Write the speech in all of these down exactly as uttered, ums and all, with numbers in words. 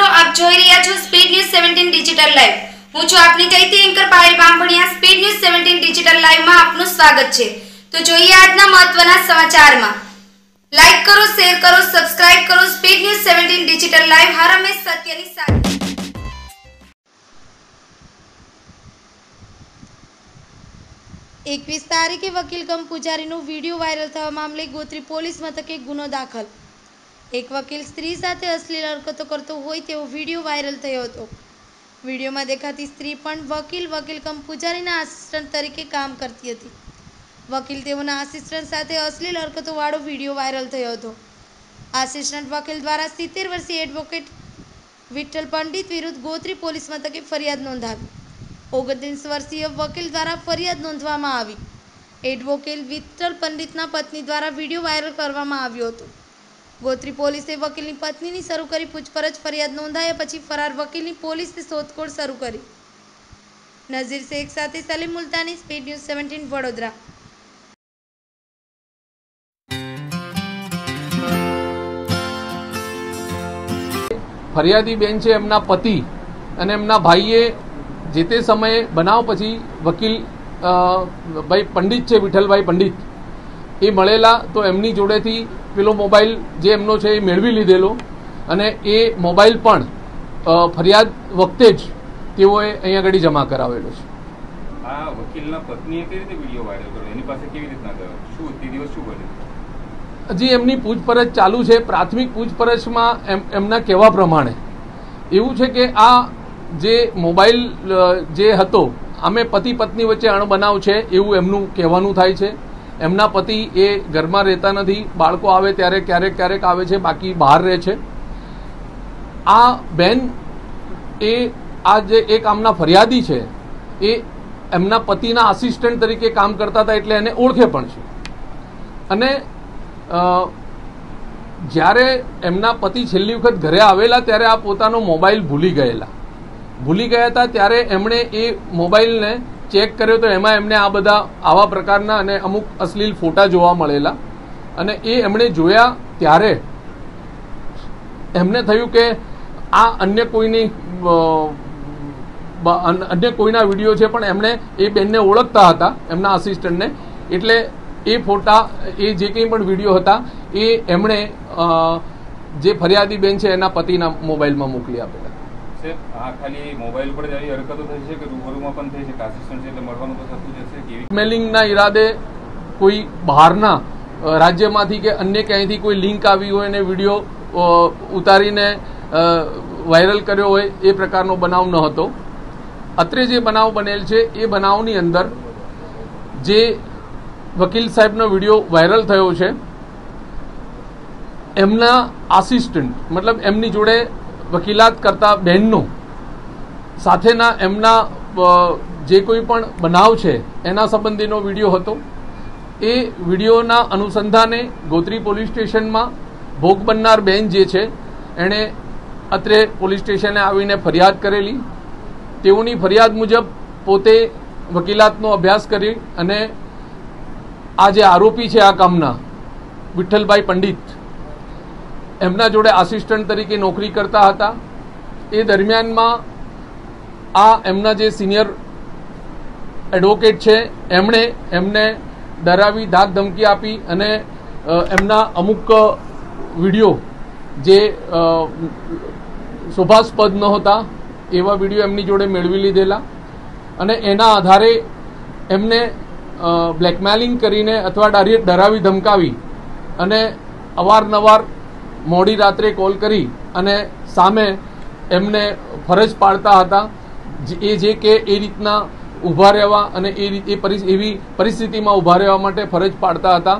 मित्रों आप જોઈ રહ્યા છો સ્પીડ ન્યૂઝ सत्रह ડિજિટલ લાઈવ। હું છું આપની ચૈતી anchor Payal Bamaniya. Speed news सत्रह ડિજિટલ લાઈવમાં આપનું સ્વાગત છે। તો જોઈએ આજના મહત્વના સમાચારમાં, લાઈક કરો, શેર કરો, સબસ્ક્રાઇબ કરો। સ્પીડ ન્યૂઝ सत्रह ડિજિટલ લાઈવ હર હંમેશ સત્યની સાથે। इक्कीस तारीखे वकील कम पुजारी वीडियो वायरल थवा मामले गोत्री पोलीस मथके गुनो दाखल। एक वकील स्त्री साथे अश्लील हरकतों करतो होय तेवो वीडियो वायरल थयो हतो। वीडियो में देखाती स्त्री पण वकील वकील कम पुजारी आसिस्टंट तरीके काम करती थी। वकील तेवोना आसिस्टंट साथे अश्लील हरकतों वाळो वीडियो वायरल थयो हतो। आसिस्टंट वकील द्वारा सित्तेर वर्षीय एडवोकेट विठ्ठल पंडित विरुद्ध गोत्री पोलीस मथके फरियाद नोंधावी। ओगणतीस वर्षीय वकील द्वारा फरियाद नोंधवामां आवी। एडवोकेट विठ्ठल पंडितना पत्नी द्वारा वीडियो वायरल करवामां आव्यो हतो। गोत्री पोलीसे वकीलनी पत्नीनी शरू करी पूछपरछ। फरियाद नोंधाया पछी फरार वकीलनी पोलीसे शोधखोळ शरू करी। नजीर शेख साथे सलीम मुल्तानी, स्पीड न्यूज सत्रह वडोदरा। फरियादी बेन छे एमना पति अने एमना भाईए जे ते समय बनाव पछी वकील भाई पंडित छे विठलभाई पंडित ए मळेला तो एमनी जोडेथी पेलो मोबाइल जे एमनो छे ए मेळवी लीधेलो अने ए मोबाइल पण फरियाद वखते ज तेओए अहींया गडी जमा करावेलो छे। आ वकीलना पत्नीए केवी रीते विडियो वायरल कर्यो, एनी पासे केवी रीतना गयो, शुं ते दिवस शुं बन्युं? हजी एमनी पूछपरछ चालू छे। प्राथमिक पूछपरछमां एम एमना कहेवा प्रमाणे एवुं छे के आ जे मोबाइल जे हतो आमे पति पत्नी वच्चे अणबनाव छे एवुं एमनुं कहेवानुं थाय छे। एमना पति ए घरमां रहेता नथी, बाळको आवे त्यारे क्यारेक क्यारेक आवे छे, बाकी बहार रहे छे। आ बेन ए आ जे एक आमना फरियादी छे ए एमना पतिना आसिस्टंट तरीके काम करता हता एटले एने ओळखे पण छे। अने ज्यारे एमना पति छेल्ली वखत घरे आवेला त्यारे आ पोतानो मोबाइल भूली गयेला भूली गया था त्यारे एमने ए मोबाइल ने चेक कर्यो तो एमां एमने आ बधा आवा प्रकारना अने अमुक अश्लील फोटा जोवा मळेला अने ए एमने जोया त्यारे एमने थयुं के आ अन्य कोईनी अन्य कोईना विडियो छे पण एमने ए बेनने ओळखता हता एमना आसिस्टंटने एटले ए फोटा ए जे कंई पण विडियो हता ए एमने जे फरियादी बेन छे एना पतिना मोबाइलमां मोकली आपेला। ब्लैकमेलिंगना इरादे कोई बहारना राज्यमांथी के अन्य क्यांयथी कोई लिंक आवी होय ने विडियो उतारीने वायरल कर्यो होय ए प्रकारनो बनाव न हतो। अत्रे जे बनाव बनेल छे ए बनावनी अंदर जे वकील साहेबनो विडियो वायरल थयो छे एमना आसिस्टंट मतलब एमनी जोडे वकीलात करता बहनों साथे ना एमना जे कोई पण बनाव छे एना संबंधीनो विडियो हतो। ए विडियोना अनुसंधाने गोत्री पोलीस स्टेशन में भोग बननार बहन जे छे एणे अत्रे पोलीस स्टेशने आवीने फरियाद करेली। तेओनी फरियाद मुजब पोते वकीलातनो अभ्यास करी अने आ जे आरोपी छे आ कामना विठ्ठलभाई पंडित एमना जोड़े आसिस्टंट तरीके नौकरी करता हता। ए दरमियान में आ एमना जे सीनियर एडवोकेट छे एमणे एमने डरावी धाक धमकी आपी अने एमना अमुक विडियो जे शोभास्पद न होता एवा विडियो एमनी जोड़े मेळवी लीधेला अने एना आधारे एमने ब्लेकमेलिंग करीने अथवा डरावी धमकावी अने अवारनवार मोड़ी रात्रे कॉल करी अने सामे एमने फरज पाड़ता हता। ए जे के ए रीतना उभा रहेवा अने ए रीते परिस एवी परिस्थितिमां उभा रहेवा माटे फरज पाड़ता हता।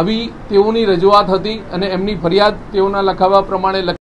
आवी तेओनी रजूआत हती अने एमनी फरियाद तेओना लखावा प्रमाणे